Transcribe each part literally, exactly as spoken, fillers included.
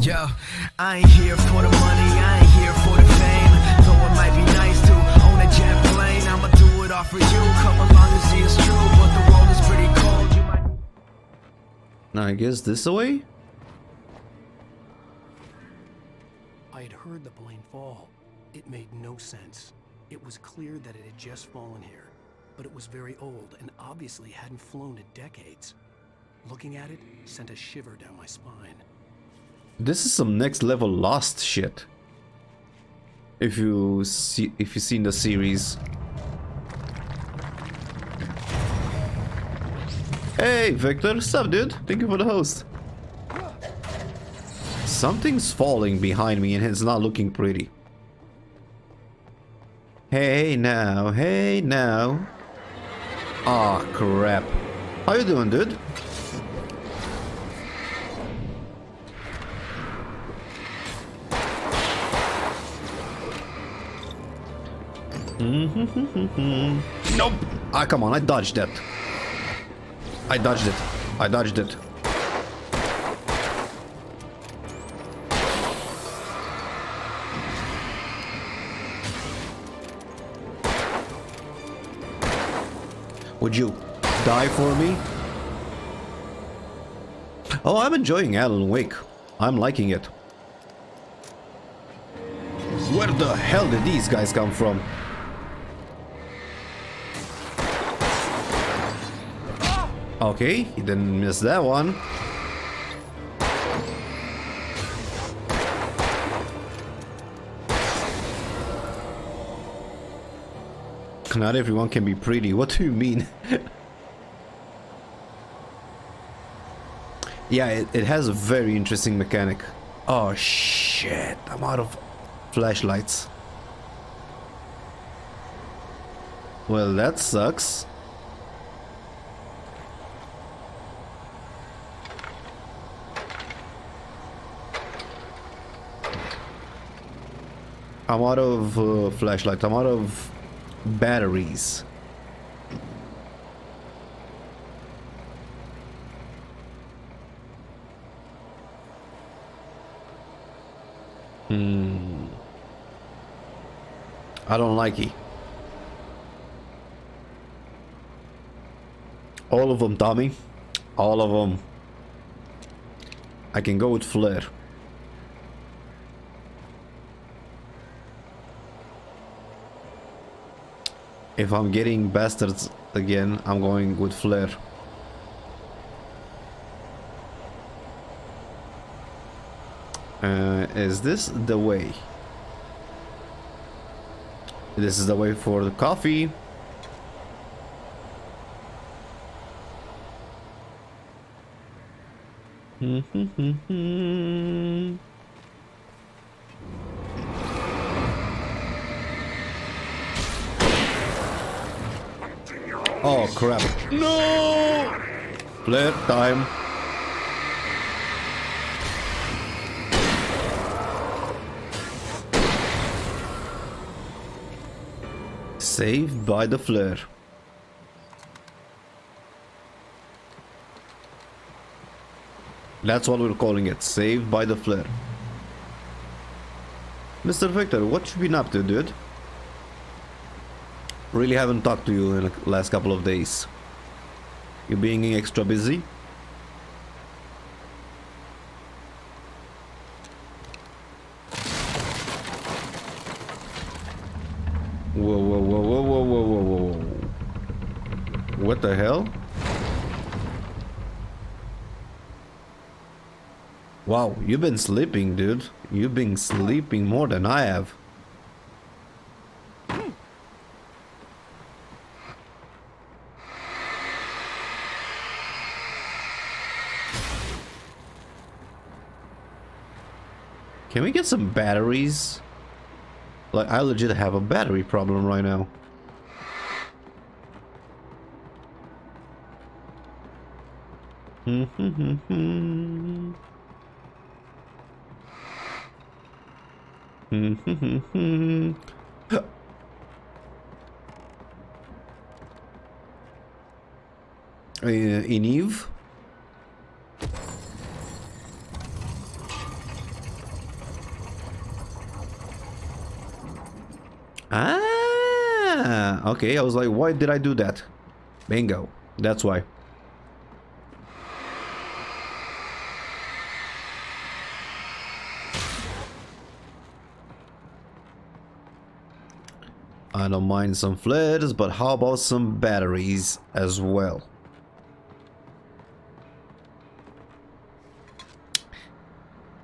Yo, I ain't here for the money, I ain't here for the fame. Though it might be nice to own a jet plane, I'ma do it all for you, come along and see it's true. But the world is pretty cold, you might... Now I guess this way? I had heard the plane fall. It made no sense. It was clear that it had just fallen here, but it was very old and obviously hadn't flown in decades. Looking at it sent a shiver down my spine. This is some next level Lost shit. If you see, if you've seen the series. Hey Victor, what's up, dude? Thank you for the host. Something's falling behind me and it's not looking pretty. Hey now, hey now. Aw, oh, crap. How you doing, dude? Nope. Ah, come on. I dodged that. I dodged it. I dodged it. Would you die for me? Oh, I'm enjoying Alan Wake. I'm liking it. Where the hell did these guys come from? Okay, he didn't miss that one. Not everyone can be pretty. What do you mean? Yeah, it, it has a very interesting mechanic. Oh shit, I'm out of flashlights. Well, that sucks. I'm out of uh, flashlight. I'm out of batteries. Hmm. I don't like it. All of them, Tommy. All of them. I can go with flare. If I'm getting bastards again, I'm going with flare. Uh, is this the way? This is the way for the coffee. Oh crap. No! Flare time. Saved by the flare. That's what we're calling it. Saved by the flare. Mister Victor, what you been up to, dude? Really haven't talked to you in the last couple of days. You being extra busy? Whoa, whoa, whoa, whoa, whoa, whoa, whoa, whoa. What the hell? Wow, you've been sleeping, dude. You've been sleeping more than I have. Can we get some batteries? Like, I legit have a battery problem right now. In Eve? Ah, okay. I was like, why did I do that? Bingo. That's why. I don't mind some flares, but how about some batteries as well?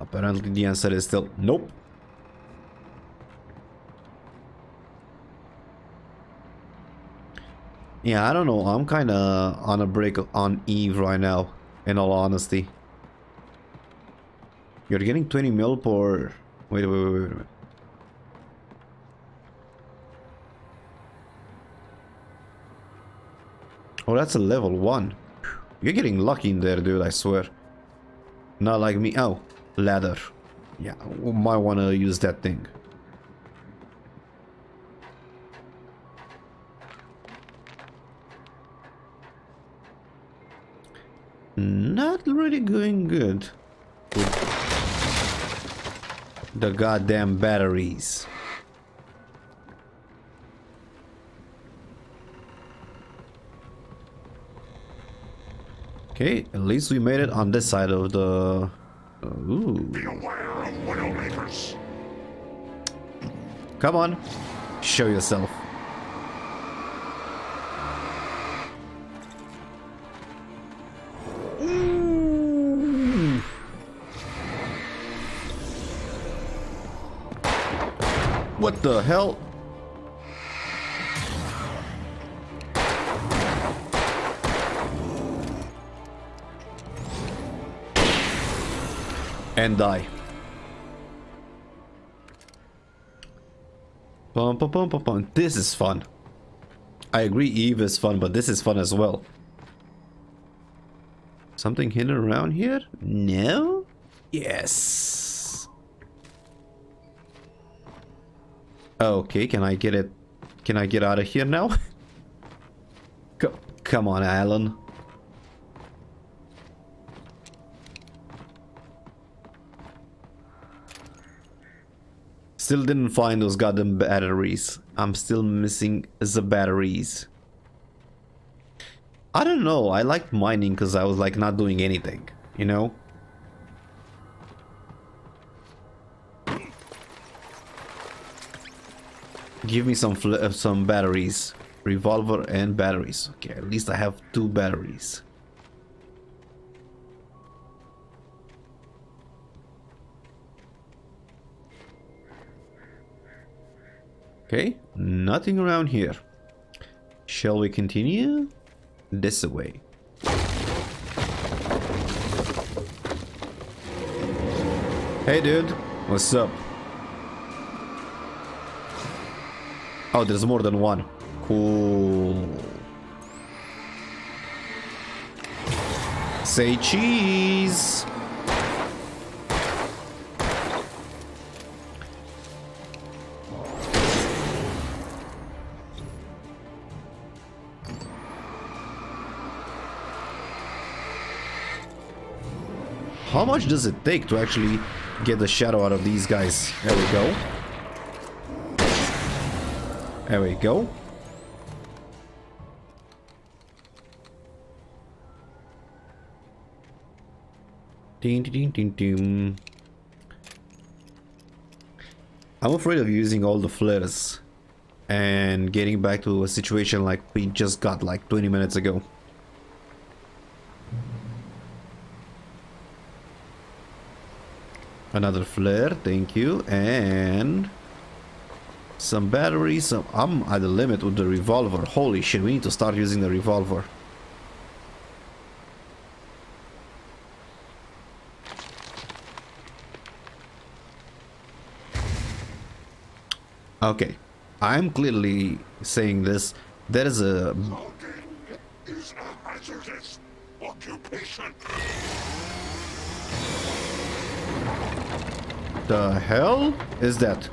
Apparently the answer is still nope. Yeah, I don't know. I'm kind of on a break on Eve right now, in all honesty. You're getting twenty mil per... Wait, wait, wait, wait, wait. Oh, that's a level one. You're getting lucky in there, dude, I swear. Not like me. Oh, ladder. Yeah, we might want to use that thing. Not really going good with the goddamn batteries. Okay, at least we made it on this side of the... Ooh. Be aware of Widowmakers. Come on, show yourself. What the hell? And die. Pum, pum, pum, pum, pum. This is fun. I agree, Eve is fun, but this is fun as well. Something hidden around here? No? Yes. Okay, can I get it? Can I get out of here now? Co- come on, Alan. Still didn't find those goddamn batteries. I'm still missing the batteries. I don't know. I liked mining because I was like not doing anything, you know? Give me some fl uh, some batteries. Revolver and batteries. Okay, at least I have two batteries. Okay, nothing around here. Shall we continue? This way. Hey dude, what's up? Oh, there's more than one. Cool. Say cheese. How much does it take to actually get the shadow out of these guys? There we go. There we go. Ding, ding, ding, ding. I'm afraid of using all the flares and getting back to a situation like we just got like twenty minutes ago. Another flare, thank you, and... Some batteries, some, I'm at the limit with the revolver. Holy shit, we need to start using the revolver. Okay, I'm clearly saying this. There is a... Loading is a hazardous occupation. The hell is that?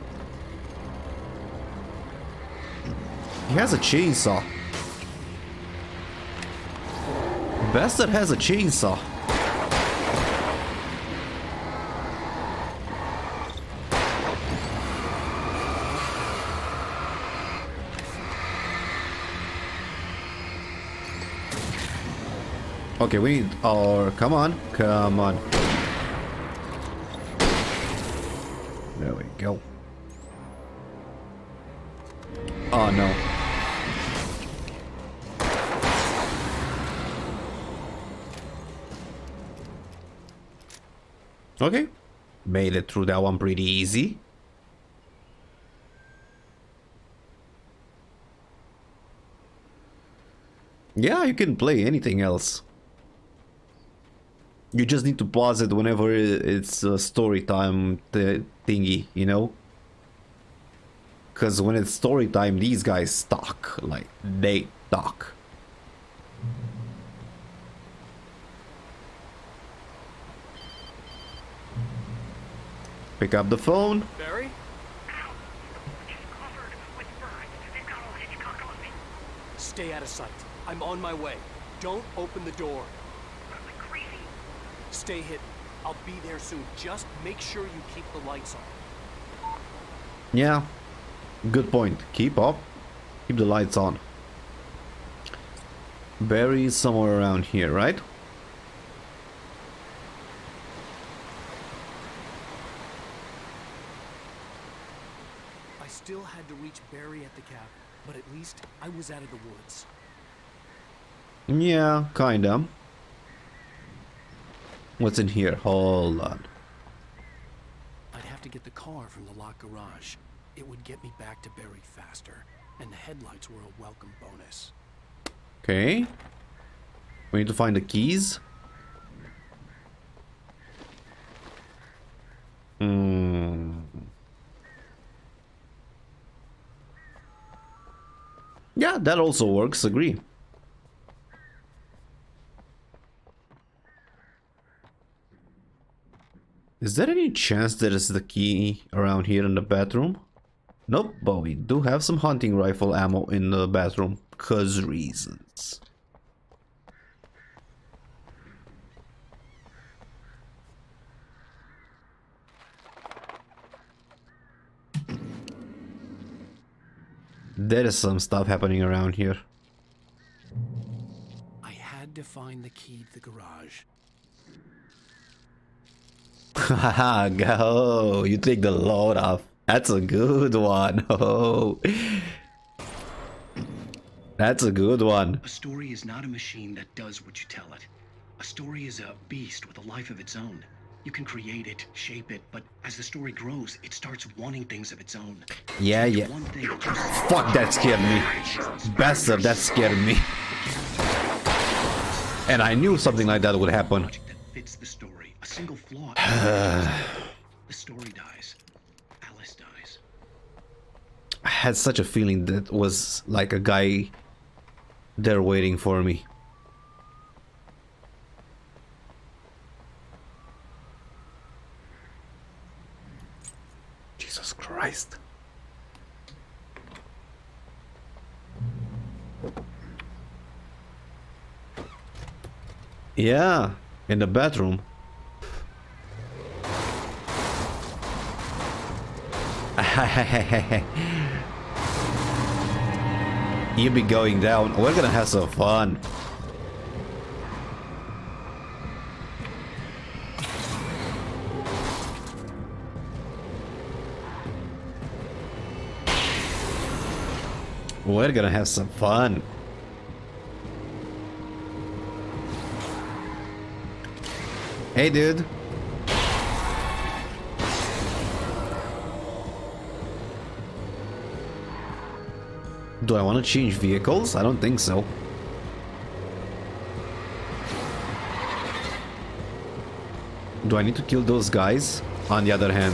He has a chainsaw. Bastard has a chainsaw. Okay, we need our... Come on. Come on. There we go. Oh, no. Okay. Made it through that one pretty easy. Yeah, you can play anything else. You just need to pause it whenever it's uh, story time thingy, you know? Because when it's story time, these guys talk. Like, they talk. Pick up the phone. Barry? Ow. She's covered with birds. They've got all Hitchcock on me. Stay out of sight. I'm on my way. Don't open the door. Am I crazy? Stay hidden. I'll be there soon. Just make sure you keep the lights on. Yeah. Good point. Keep up. Keep the lights on. Barry's somewhere around here, right? I still had to reach Barry at the cab, but at least I was out of the woods. Yeah, kinda. What's in here? Hold on. I'd have to get the car from the locked garage. It would get me back to Barry faster, and the headlights were a welcome bonus. Okay. We need to find the keys. Hmm. Yeah, that also works. Agree. Is there any chance there is the key around here in the bathroom? Nope, but we do have some hunting rifle ammo in the bathroom, cause reasons. There is some stuff happening around here. I had to find the key to the garage. Haha, go! You take the load off. That's a good one. Oh, that's a good one. A story is not a machine that does what you tell it. A story is a beast with a life of its own. You can create it, shape it, but as the story grows, it starts wanting things of its own. Yeah, yeah. Fuck, that scared me. Bastard, that scared me. And I knew something like that would happen. That fits the story. A single flaw. The story dies. I had such a feeling that was like a guy there waiting for me. Jesus Christ. Yeah, in the bathroom. You'll be going down. We're gonna have some fun. We're gonna have some fun. Hey, dude. Do I want to change vehicles? I don't think so. Do I need to kill those guys? On the other hand.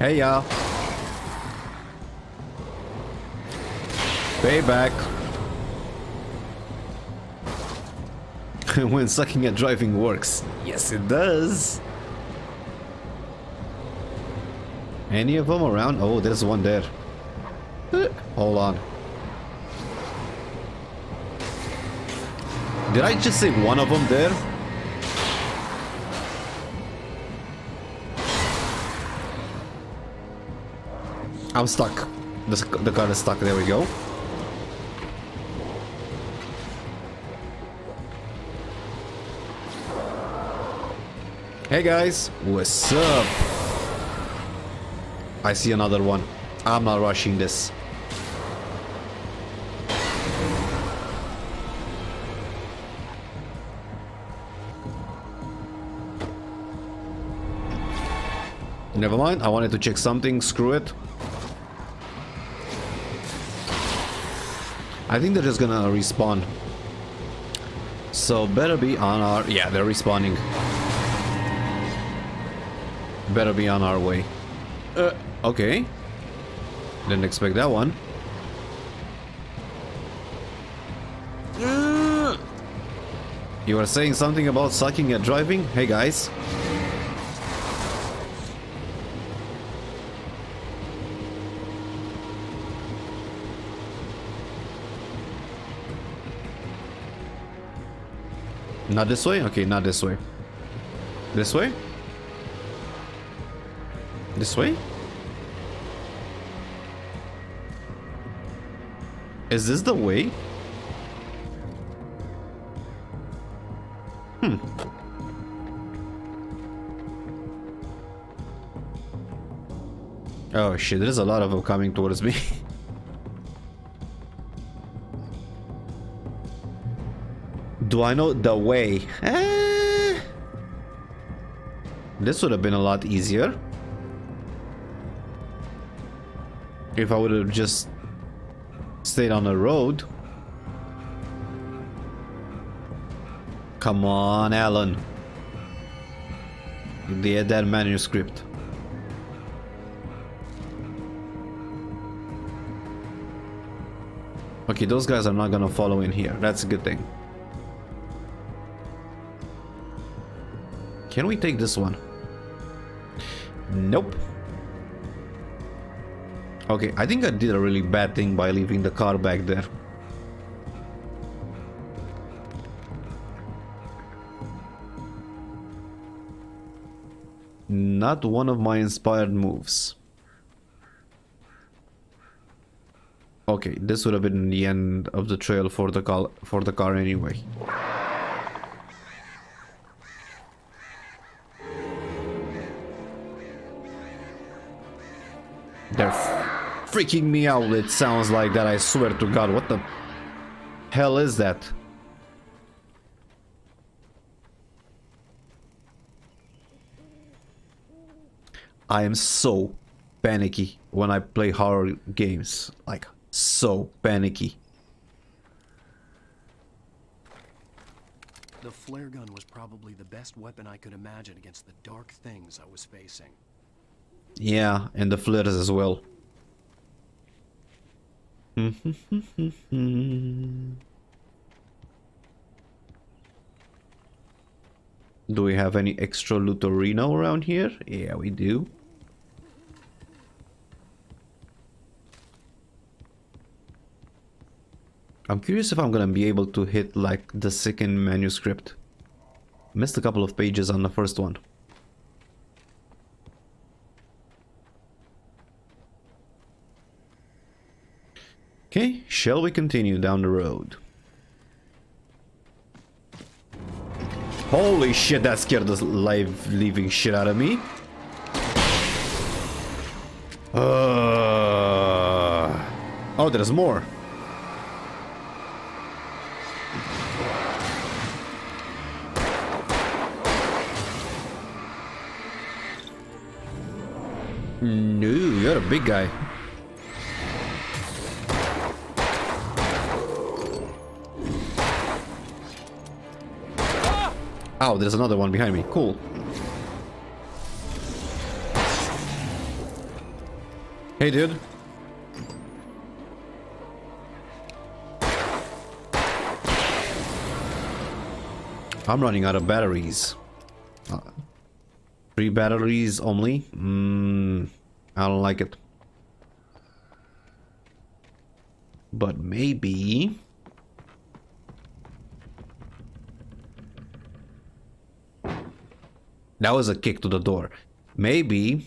Hey, ya. Payback. When sucking at driving works. Yes, it does. Any of them around? Oh, there's one there. Hold on. Did I just say one of them there? I'm stuck. This, the gun is stuck. There we go. Hey guys, what's up? I see another one. I'm not rushing this. Never mind, I wanted to check something, screw it. I think they're just gonna respawn. So better be on our... yeah, they're respawning. Better be on our way. Uh, okay. Didn't expect that one. Uh, you were saying something about sucking at driving? Hey guys. Not this way? Okay, not this way. This way? This way? Is this the way? Hmm. Oh shit, there's a lot of them coming towards me. Do I know the way? Eh. This would have been a lot easier if I would have just stayed on the road. Come on, Alan. They had that manuscript. Okay, those guys are not gonna follow in here. That's a good thing. Can we take this one? Nope. Okay, I think I did a really bad thing by leaving the car back there. Not one of my inspired moves. Okay, this would have been the end of the trail for the car, for the car anyway. They're freaking me out, it sounds like that, I swear to God. What the hell is that? I am so panicky when I play horror games. Like, so panicky. The flare gun was probably the best weapon I could imagine against the dark things I was facing. Yeah, and the flares as well. Do we have any extra Lutorino around here? Yeah, we do. I'm curious if I'm gonna be able to hit like the second manuscript. Missed a couple of pages on the first one. Okay, shall we continue down the road? Holy shit, that scared the life-leaving shit out of me. Uh, oh, there's more. No, you're a big guy. Oh, there's another one behind me. Cool. Hey, dude. I'm running out of batteries. Uh, three batteries only? Mm, I don't like it. But maybe... that was a kick to the door. Maybe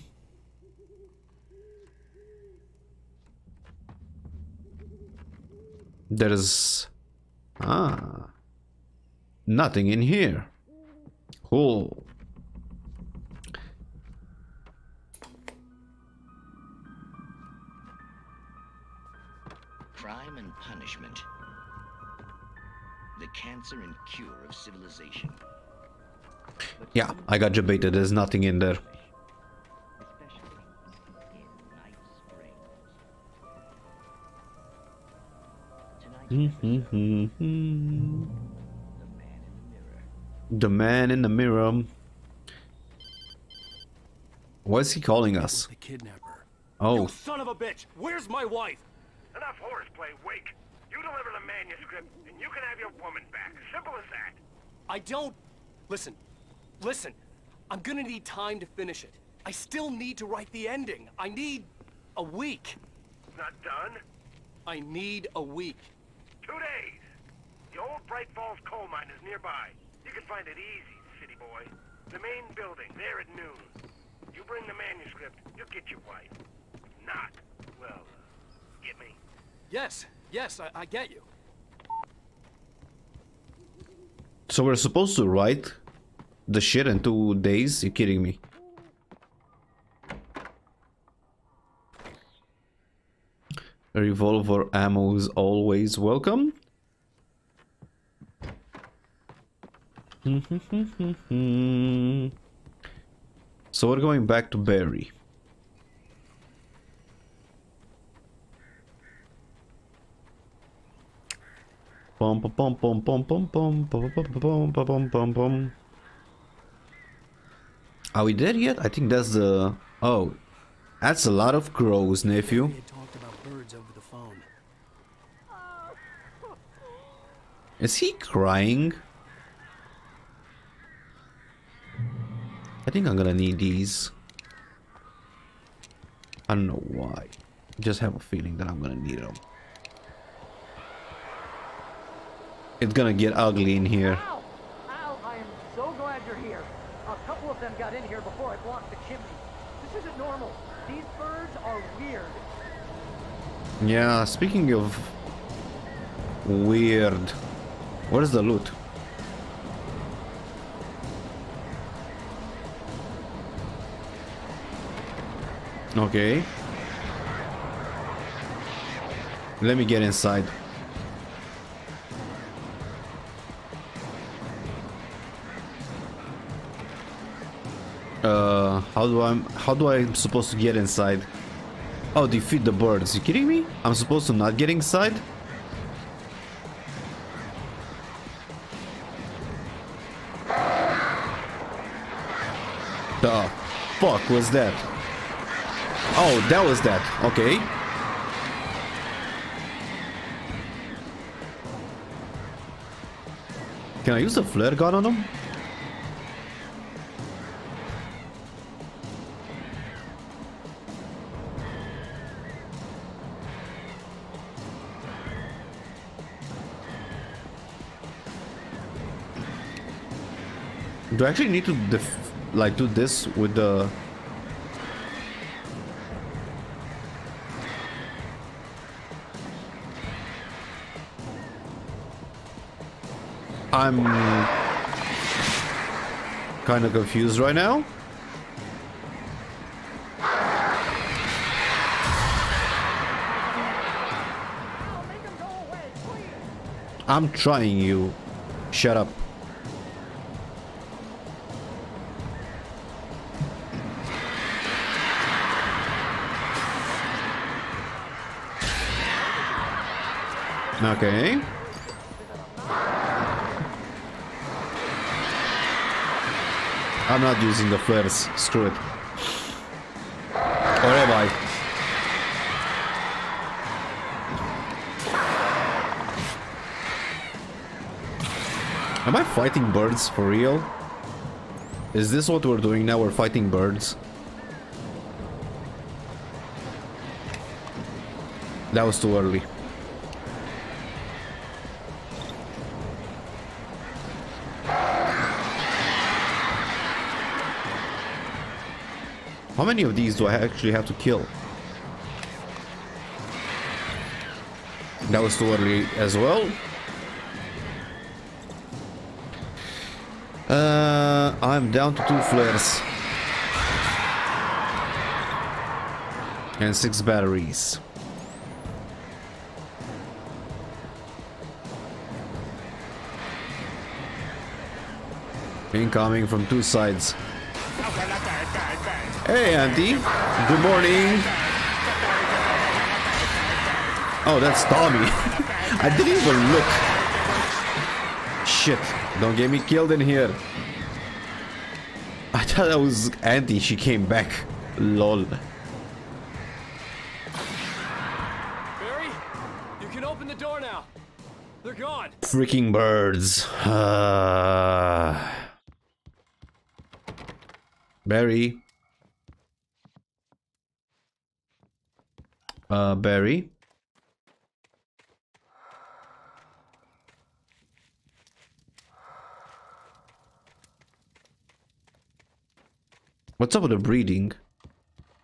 There is... Ah... nothing in here. Cool. Crime and punishment. The cancer and cure of civilization. But yeah, I got you baited. There's nothing in there. The man in the mirror. Why is he calling us? The kidnapper. Oh. You son of a bitch! Where's my wife? Enough horseplay, Wake. You deliver the manuscript, and you can have your woman back. Simple as that. I don't. Listen, listen. I'm gonna need time to finish it. I still need to write the ending. I need a week. Not done. I need a week. Two days. The old Bright Falls coal mine is nearby. You can find it easy, city boy. The main building, there at noon. You bring the manuscript, you'll get your wife. If not, well, get me. Yes, yes, I, I get you. So we're supposed to write the shit in two days? You're kidding me. Revolver ammo is always welcome. So we're going back to Barry. Pom pom pom pom pom pom pom pom pom pom pom. Are we there yet? I think that's the... Oh, that's a lot of crows, nephew. Is he crying? I think I'm gonna need these. I don't know why. I just have a feeling that I'm gonna need them. It's gonna get ugly in here. Al, Al, I am so glad you're here. A couple of them got in here before I blocked the chimney. This isn't normal. These birds are weird. Yeah, speaking of weird, where's the loot? Okay. Let me get inside. Uh, how do I, how do I supposed to get inside? Oh, defeat the birds. You kidding me? I'm supposed to not get inside? The fuck was that? Oh, that was that. Okay. Can I use the flare gun on them? Do I actually need to def like do this with the... I'm kind of confused right now. I'm trying you. Shut up. Okay. I'm not using the flares. Screw it. Or am I? Am I fighting birds for real? Is this what we're doing now? We're fighting birds. That was too early. How many of these do I actually have to kill? That was too early as well. Uh, I'm down to two flares. And six batteries. Incoming from two sides. Hey, Auntie. Good morning. Oh, that's Tommy. I didn't even look. Shit. Don't get me killed in here. I thought that was Auntie. She came back. Lol. Barry, you can open the door now. They're gone. Freaking birds. Uh... Barry. Uh, Barry. What's up with the breeding?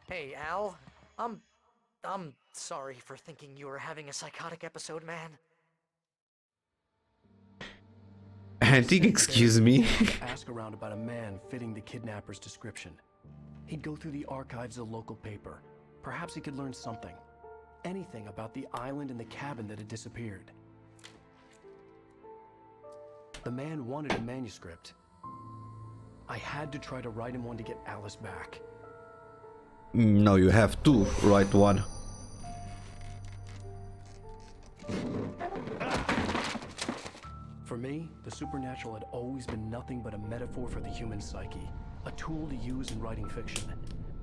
Hey, Al. I'm... I'm sorry for thinking you were having a psychotic episode, man. Antique, excuse me. Ask around about a man fitting the kidnapper's description. He'd go through the archives of the local paper. Perhaps he could learn something. Anything about the island and the cabin that had disappeared. The man wanted a manuscript. I had to try to write him one to get Alice back. No, you have to write one. For me, the supernatural had always been nothing but a metaphor for the human psyche. A tool to use in writing fiction.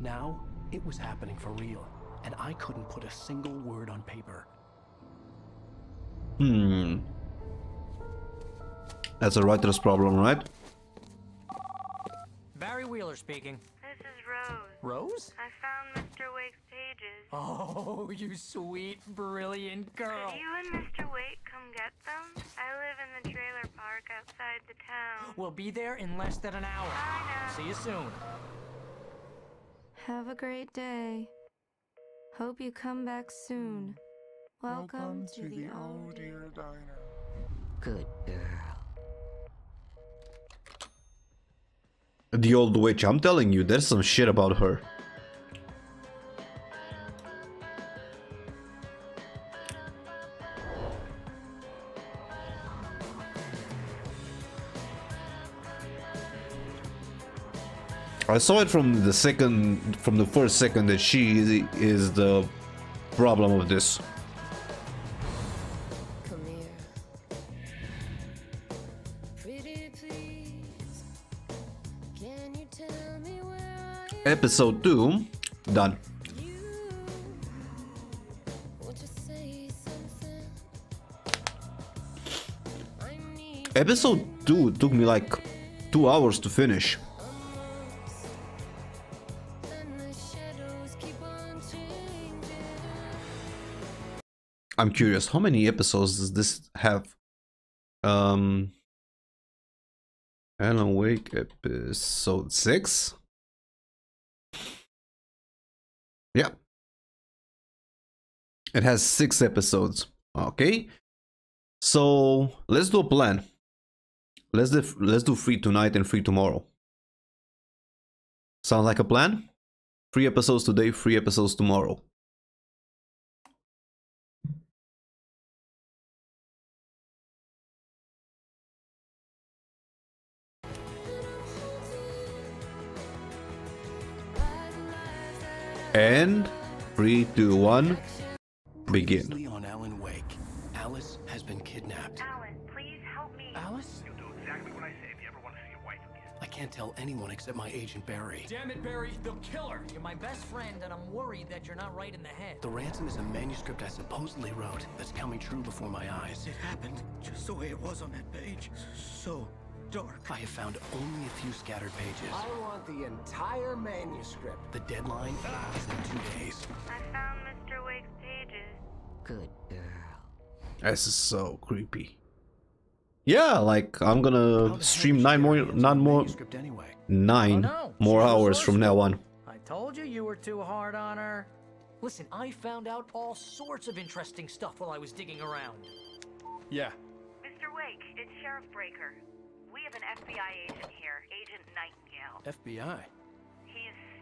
Now, it was happening for real, and I couldn't put a single word on paper. Hmm. That's a writer's problem, right? Barry Wheeler speaking. This is Rose. Rose? I found Mister Wake's pages. Oh, you sweet, brilliant girl. Could you and Mister Wake come get them? I live in the trailer park outside the town. We'll be there in less than an hour. I know. See you soon. Have a great day. Hope you come back soon. Welcome, Welcome to, to the, the old dear diner. Good girl. The old witch, I'm telling you, there's some shit about her. I saw it from the second, from the first second that she is the problem of this. Episode two, done. Episode two took me like two hours to finish. I'm curious, how many episodes does this have? Um, Alan Wake episode six. Yeah, it has six episodes. Okay, so let's do a plan. Let's do, let's do free tonight and free tomorrow. Sounds like a plan? Three episodes today, three episodes tomorrow. And three, two, one, begin. Previously on Alan Wake, Alice has been kidnapped. Alan, please help me. Alice? You'll do exactly what I say if you ever want to see your wife again. I can't tell anyone except my agent Barry. Damn it, Barry, they'll kill her. You're my best friend, and I'm worried that you're not right in the head. The ransom is a manuscript I supposedly wrote that's coming true before my eyes. It happened just the way it was on that page. So dark. I have found only a few scattered pages. I want the entire manuscript. The deadline ah. is in two days. I found Mister Wake's pages. Good girl. This is so creepy. Yeah, like I'm gonna stream nine more, nine more, anyway? nine oh, no. more hours from now on. I told you you were too hard on her. Listen, I found out all sorts of interesting stuff while I was digging around. Yeah. Mister Wake, it's Sheriff Breaker. We have an F B I agent here, Agent Nightingale. F B I? He's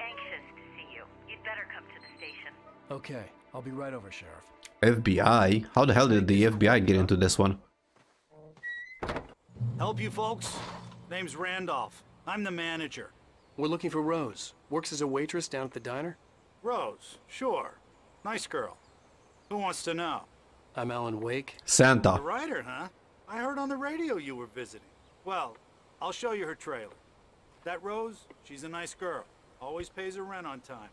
anxious to see you. You'd better come to the station. Okay, I'll be right over, Sheriff. F B I? How the hell did the F B I get into this one? Help you folks? Name's Randolph. I'm the manager. We're looking for Rose. Works as a waitress down at the diner. Rose, sure. Nice girl. Who wants to know? I'm Alan Wake. Santa. The writer, huh? I heard on the radio you were visiting. Well, I'll show you her trailer. That Rose, she's a nice girl. Always pays her rent on time.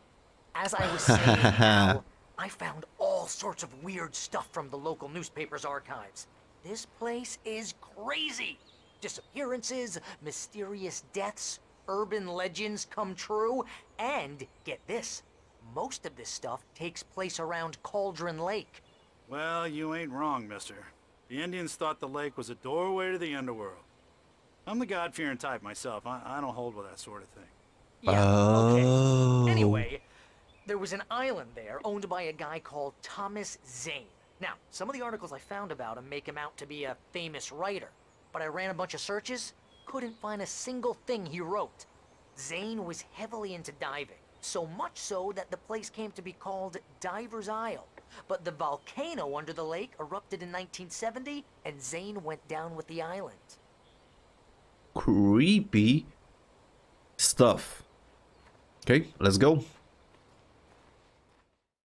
As I was saying, now, I found all sorts of weird stuff from the local newspaper's archives. This place is crazy. Disappearances, mysterious deaths, urban legends come true, and get this, most of this stuff takes place around Cauldron Lake. Well, you ain't wrong, mister. The Indians thought the lake was a doorway to the underworld. I'm the God-fearing type myself. I, I don't hold with that sort of thing. Yeah, oh. Okay. Anyway, there was an island there owned by a guy called Thomas Zane. Now, some of the articles I found about him make him out to be a famous writer, but I ran a bunch of searches, couldn't find a single thing he wrote. Zane was heavily into diving, so much so that the place came to be called Diver's Isle. But the volcano under the lake erupted in nineteen seventy, and Zane went down with the island. Creepy stuff. Okay, let's go.